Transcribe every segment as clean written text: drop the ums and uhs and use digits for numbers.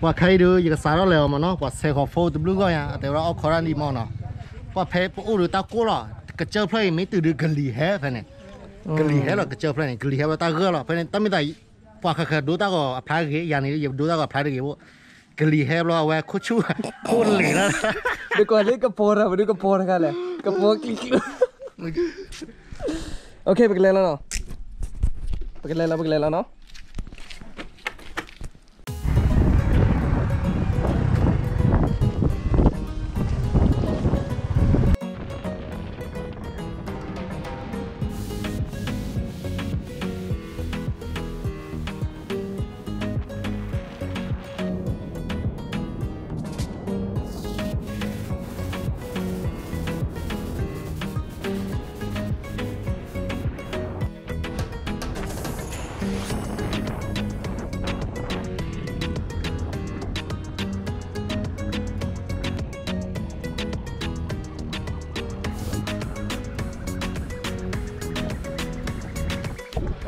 qua khay đưa gì cả xả nó lèo mà nó qua xe khó phô từ lúc coi à, từ đó khó ra đi mò nó, qua phê ô được tao cố rồi, cái chơi play mấy từ được gần lì hé phải này, gần lì hé rồi cái chơi play này gần lì hé và tao gỡ rồi, phải này tao mới thấy qua khờ khờ đối tao có phá cái gì, này đối tao có phá được gì bộ, gần lì hé rồi qua khốt chua, khốt lì đó, được coi lấy cái phô ra cái này, cái phô kia, ok bật lên rồi, bật lên rồi nó.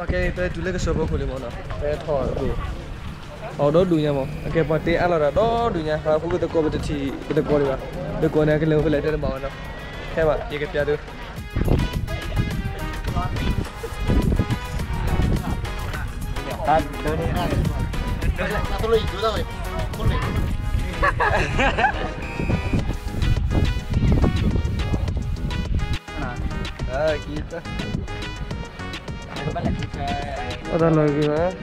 Okay, tôi chụp lấy cái số bao nhiêu món nào? Tôi thỏi đủ. Ở đó đủ nha mông. Okay, bọn tê ăn là đó đủ nha. Và phụ cái tao bây giờ chỉ cái tao coi đi mà. Tao coi này cái lều phải lấy trên bao nào? Thế mà, chỉ cái tia thôi. Ta đưa đi. Tao lấy chú tao đi. Con này. À, kia. Ada lagi lah.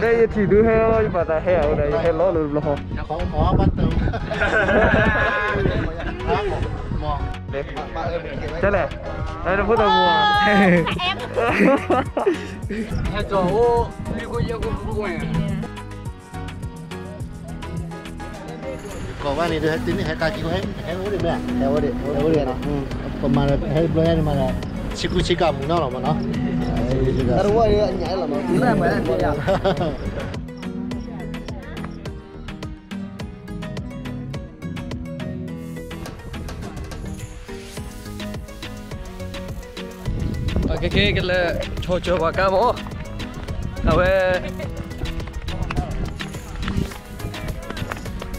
Đây chỉ đứa heo thôi, mà ta heo này heo lót luôn rồi. Không khó bắt đầu. Chết này, đây là phút đầu mùa. Em. Heo trâu, đi coi yêu cũng quen. Còn cái này tôi tính hai ta chỉ có hết uống được đấy, hết uống được nó, còn mà hết bơi này mà là chỉ cứ chỉ cầm nó là mà nó, ta đúng rồi anh nhảy là mà đúng là mấy anh nhảy. Cái là cho bà cá mỏ, à về.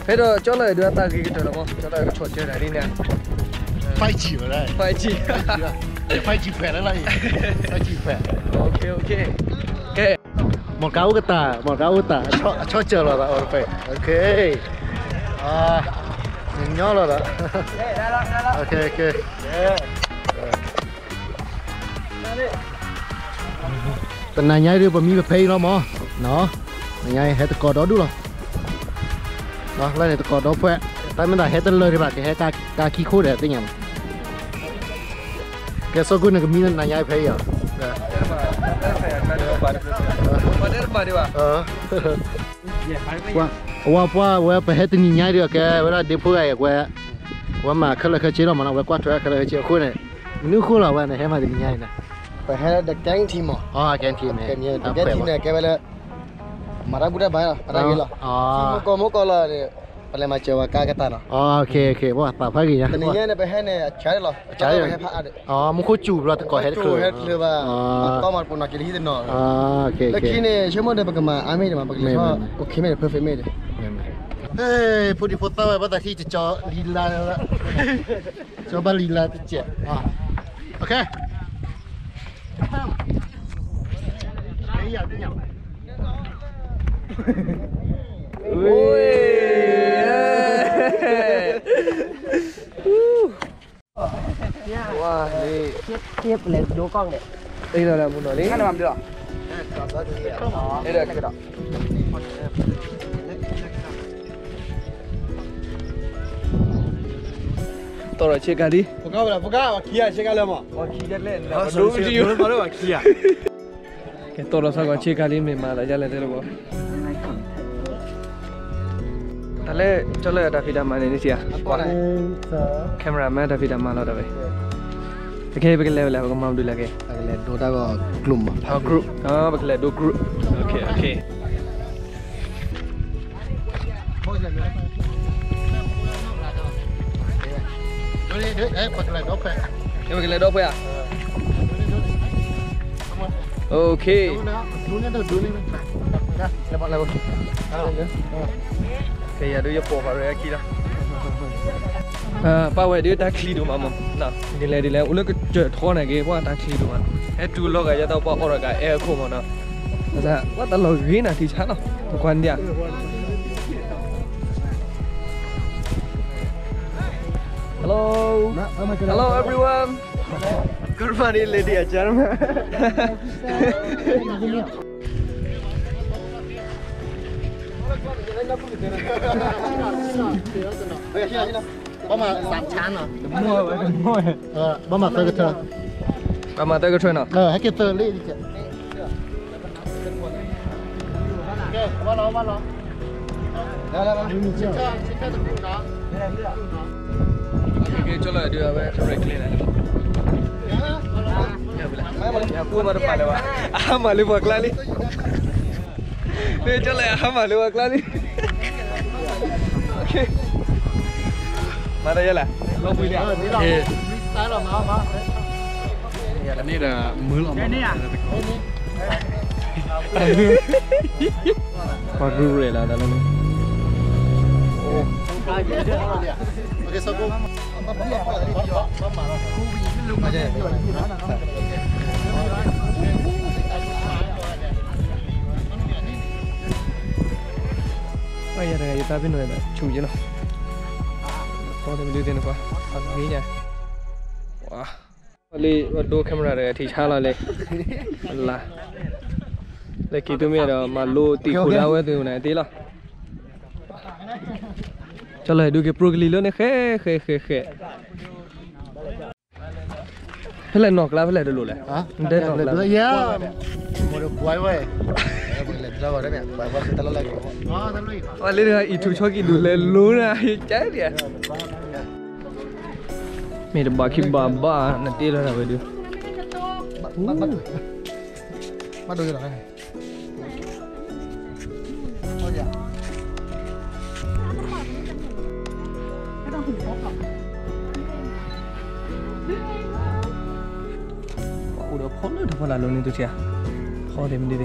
Thế rồi chỗ này đưa ta ghi cái chỗ không? Chỗ này cái chỗ chơi này đi nè. Phai chỉ ở đây. Phai chỉ khỏe nữa này. Phai chỉ khỏe. Ok. Một cá út ta. Cho chờ rồi đó. Ok. À, nhìn nhỏ rồi đó. Ok. Tần này nhảy đi vào mi về pay nó mò. Nó. Nhảy hết cái cò đó đúng rồi. Đó, lên này tôi có đốp vậy. Tại mình đã hết tên lời thì bà cái hết ca khí khô để tên nhầm. Cái số cuối này cái mình này nhai phê rồi. Đấy. Qua phải hết tên nhai được cái với là đếm phơi này qua. Qua mà khơi là khơi chế rồi mà nó phải quát rồi khơi là khơi chế khô này. Nước khô là qua này hết mà thì nhai này. Phải hết đặc tránh thì mỏ. À cái thì này. Cái thì này cái là mara budak bayar, ada gila. Oh. Kamu kalau ni, paling macam apa kata lah. Okay, wah, apa lagi ya? Tadinya ni pahai ni, cari lah. Cari. Oh, muka cub lah, tak kau head club. Cub head club lah. Kau mahu pun nak kiri itu no. Okay. Lagi ni, semua dah bagaimana? Ami dah bagaimana? Okay, macam perfect macam. Eh, putih foto apa tadi? Coba lila lah. Coba lila tu je. Okay. Ayah. Wow, đi tiếp lấy đố con này. Đây là một nồi đấy. Anh làm được. Đây là cái đó. Tôi là check đi. Phục cao, kia check lên mà. Kia lên. Đúng mà kia. Cái tôi là sao còn check đi mình mà lại ra lên đây rồi. Tale, cale ada video mana ni siapa? Kamera mana ada video mana ada? Okay, bagaimana? Bagaimana mau dulu lagi? Bagaimana? Dua tak group. How group? Ah, bagaimana? Dua group. Okay. Boleh, bagaimana? Dua per. Bagaimana? Dua per ya? Okay. Okay, yeah, do your poor Raki. Power, do you actually do, Mamma? No, the lady, look at the corner gave what actually do. Head to log at the Oraga air commoner. What a login at each other. Hello, hello everyone. Good morning, ladies and gentlemen. Ta bên này là chủ chứ nào, có thêm đưa tiền qua, thật nghĩ nha, wow, đi đua camera này thì xa là, đây kì tụi mình là mà lô tì khổ đau ấy từ này tí là, cho lời đưa cái broccoli luôn này khé, thế là nọc lá thế là được luôn này, đây nọc lá, một được quái vậy. Rồi đấy mẹ, bà ta lâu lắm rồi. Ôi lên rồi, ít cho kì đủ lên luôn à, chết kìa. Mẹ đã bà khi bà nè tí ra là phải đưa. Bắt đôi rồi này. Thôi dạ. Ủa nó khó nữa thôi là luôn nên tôi chè. Khó để mình đi đi.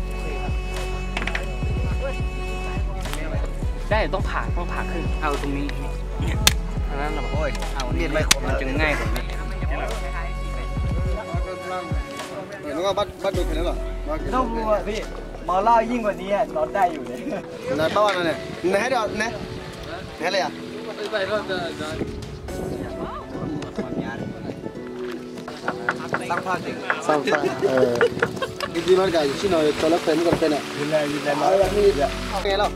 bao nhiêu cái gì à, nó đai ở đấy. Nó to này, này hết rồi, này, hết rồi à? Sang pha chứ, sang pha. Cái gì mà cái gì nói cho nó tên còn tên này. Nghe đâu?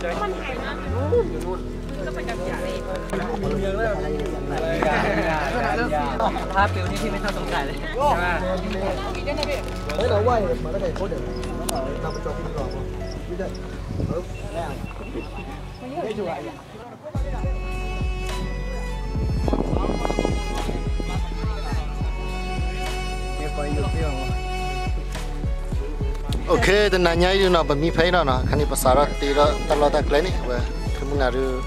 Pha tiêu này thì mới sao tồn tại đấy. Đấy là quay, mà nó để cố định. Okay, the nanya you know, but me pay no, can you pass out the Lota clinic where Kumunaru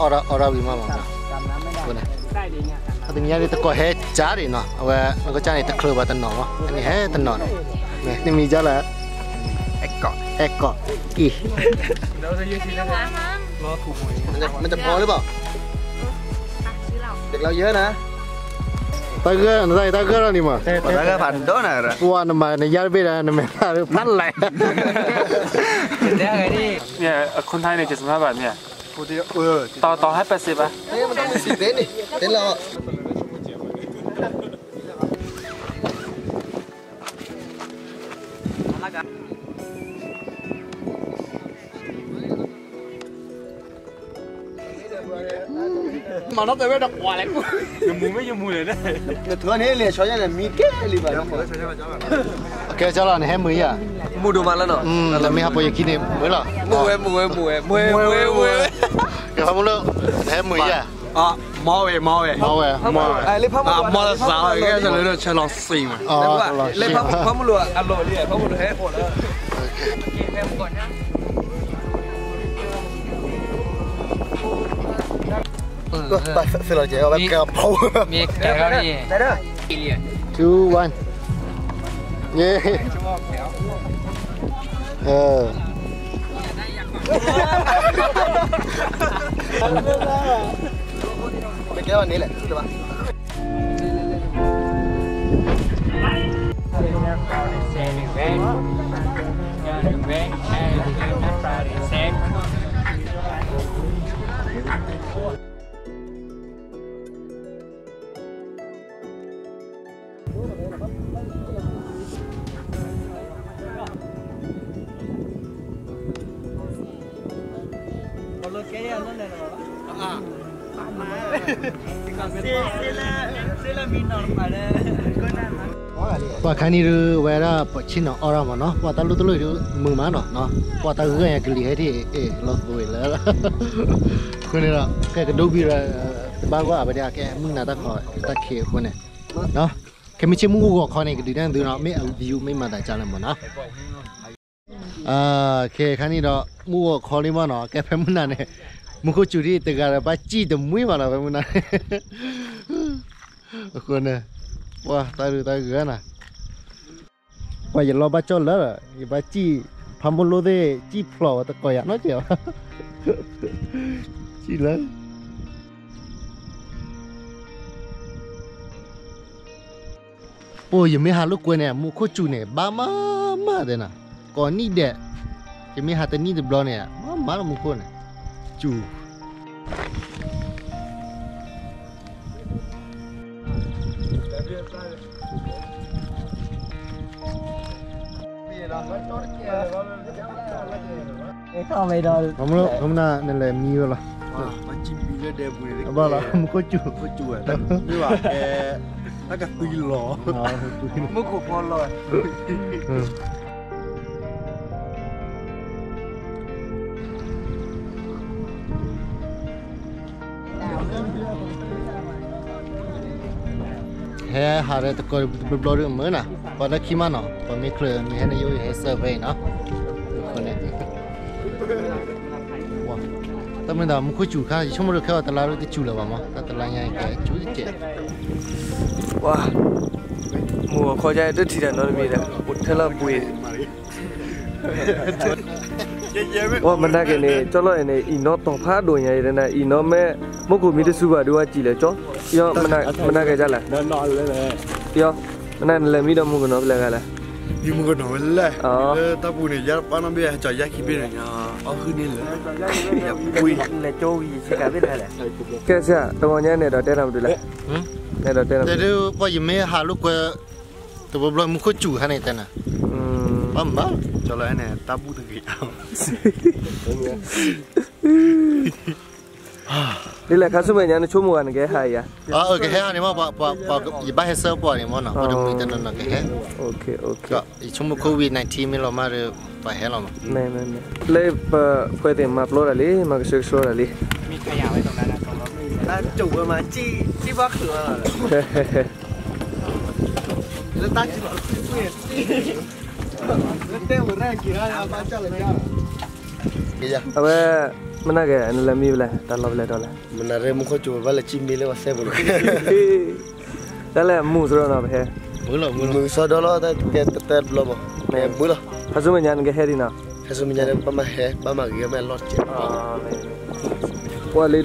or we mamma? I think you need to go ahead, Jarino, where I got Johnny the club at the Nova, and he had the Nona. Let me tell her. Echo. Kì. Đâu ra dưới thì nó lo khủng rồi. Mình tập coi được không? Được lâu dưới nè. Tao gỡ nó đây, tao gỡ nó đi mà. Tao gỡ phản đốt này rồi. Qua mà này ra bên này mình phát lại. Thế cái đi. Nè, con Thái này 75 baht nhỉ? To hết 80 à? Thế mà nó 10 đến đi. Đến là mà nó tới với đập quả lại giờ mùi này đấy. Thưa anh ấy liền cho nên là mít cái gì vậy? Cái cho là này em mới à? Mùi đồ mặn là nó. Là mình học bây giờ kia em mới là. Mùi em. Cái không được. Em mới à? À, mau về. À, mau là sao? Cái này là chơi lò xì mà. Lấy pháp luật, ăn lò đi, pháp luật hết rồi. Em còn nhá. Bắt xin lỗi chị, bắt cà pháo. Miếng cà pháo này. Đấy đó. 2-1. Yeah. Mình kéo vào ní lại, được không? Qua cái này rồi về ra chín nó ở đâu mà nó qua ta lú tới rồi mưa má nó qua ta cứ cái gì hết thì lột rồi là cái này là cái đôi bi là ba quả bây giờ cái mương nào ta khỏi ta khều con này nó cái mấy chiếc mương gỗ con này cái đường nó mấy view mấy mà đại trà làm mà nó à cái này đó mua con đi mà nó cái phải mương nào này mương có chủ đi từ gà là ba chi từ muối mà nó phải mương nào con này qua ta gửi này qua giờ lo ba cho lỡ rồi ba chi tham bồn lô thế chi phở ta coi nó chịu chi lớn ôi giờ mấy hà lúc quên này mua khô chu này ba má đây nè còn ní đẻ cái mấy hà tên ní được blog này má là mua khô này chu không na nên là mi rồi mà chim mi nó đẹp buồn đấy. Bao là không có chu à? Đúng vậy. Nó cả tùy lò. Mất cuộc con rồi. Hè hà đây tôi coi blog được mới nè, còn đây khi mà nó còn mấy người mấy anh ấy hay survey nó. Tao mới đào một khối chuối khác, chỉ không được khéo tao lao cái chuối là vào mà, tao lao nhảy cái chuối chết. Wow, mùa khó chạy rất thì là nó bị đấy, một thế là bụi. Wow, mình đã cái này, cho lo cái này, nó tỏa phát đuổi nhảy rồi này, nó mẹ, mỗi cuộc mình đi xu vào đua chỉ là chó, yo mình đã cái ra là, yo mình đang làm gì đâu mua cái nó là cái là. Đi mua cái nồi lên, ta buồn này giờ bán nó bây giờ trời giá khi bên này ở khứ nên là vui là trôi gì cả biết là cái gì à, tao nhớ này đợt đây làm được là, này đợt đây làm. Đây đâu bao giờ mấy hà lúc tụi bố làm mua khối chủ hay này tên à, bấm bấm cho lại này ta buồn được gì. Đây là khá số mấy nhà nó chua mùa này cái hay à? Ở cái hay này mà bảo gì ba hay sơ bỏ này mà nó có được cái tên là cái hay. Ok. Chua mùa Covid-19 mình làm mà được phải hay lắm. Này. Lấy phải tìm mà plô là lý mà cái số là lý. Mình cái nhà này tao đã chủ mà chi bác cửa. Nó tắt chỉ bảo quên. Nó teo một ra kia là ba trăm là sao? Cái gì? Mình đã cái anh làm gì vậy? Ta làm vậy đó là mình đã rèm khô chuột vào là chim đi lên và xe bồn. Đó là mù rồi nào vậy? Mù sao đó là ta lo mà. Này mù là. Hả số mình nhận cái hè đi nào? Hả số mình nhận ba mà hè ba mà cái mà lót chết. Qua lấy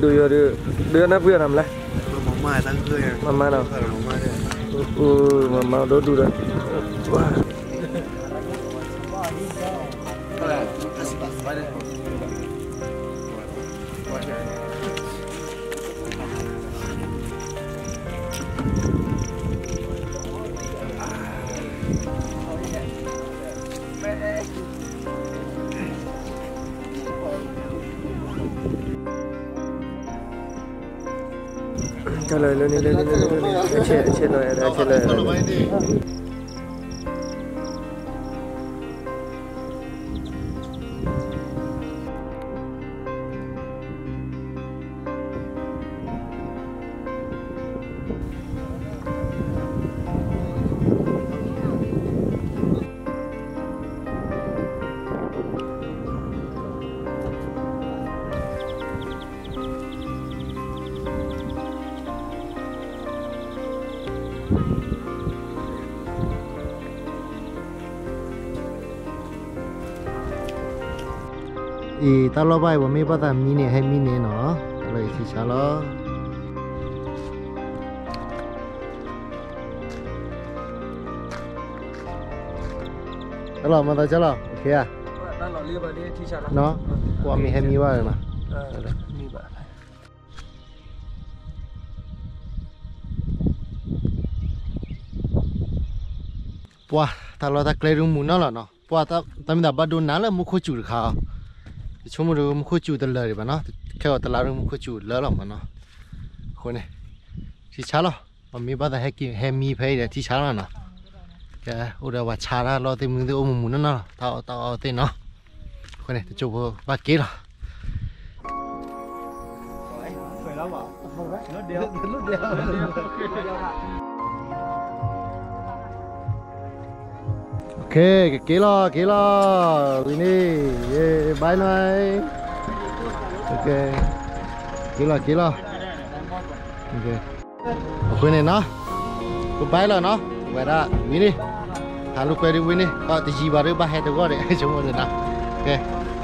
đôi nắp kia làm lại. Mama đang cười. Mama nào? Mama đó đu đó. चलो लो लो लो लो अच्छे अच्छे लो यार अच्छे लो 이 달러바이 워미바다 미네 해 미네 너 달러 이시 잘어 달러 마다 잘어 오케이야 달러 리바리 티샤라 너 워미 해 미와 나 미바 와 달러 다 클레룸 문나라 너 와다 담다 바도 나라 무코 줄 가. chúng mình được khu chuột lợn rồi nó kêu tao làm được khu chuột lợn lắm mà nó khôi này thì chả lo mà mi bắt hay kia hay mi phải để thì chả là nó cái ô đầu và chả là lo tìm người tôi ôm muốn nó tao tao tên nó khôi này tôi chụp ba ký rồi phải lắm à ok ký lo Winnie yeah, bye nói ok ký lo ok ở quê này nó cũng bye rồi nó vậy đó Winnie thằng lúc quay đi Winnie có tí gì vào đây ba hai tao gọi để chúng mình được nào ok